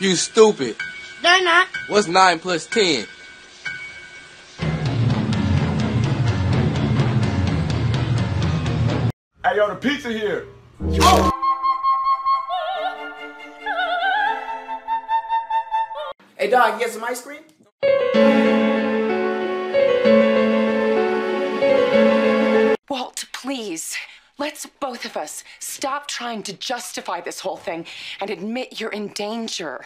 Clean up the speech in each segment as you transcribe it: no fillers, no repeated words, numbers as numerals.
You stupid. They're not. What's 9 plus 10? 'Hey, yo, the pizza here. Oh. Hey, dog, you get some ice cream? Walt, please. Let's both of us stop trying to justify this whole thing and admit you're in danger.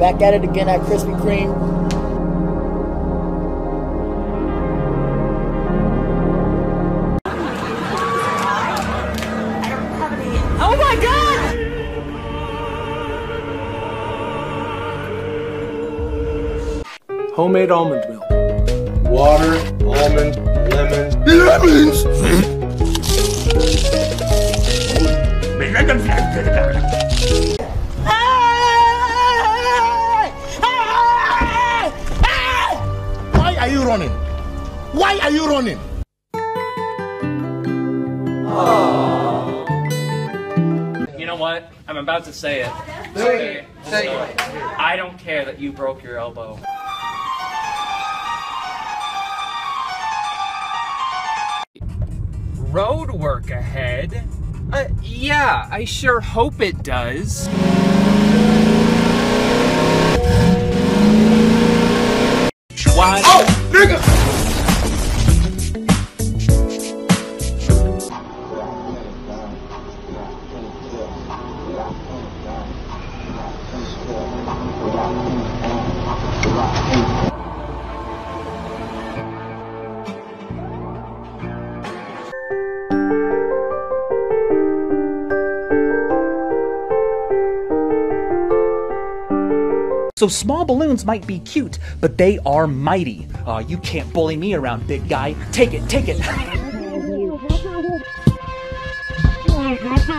Back at it again at Krispy Kreme. Homemade almond milk. Water, almond, lemon. Lemons! Why are you running? Why are you running? Aww. You know what? I'm about to say it. Say it. Say it. I don't care that you broke your elbow. Road work ahead? Yeah, I sure hope it does. Why? Oh, nigga! So small balloons might be cute, but they are mighty. You can't bully me around, big guy. Take it, take it.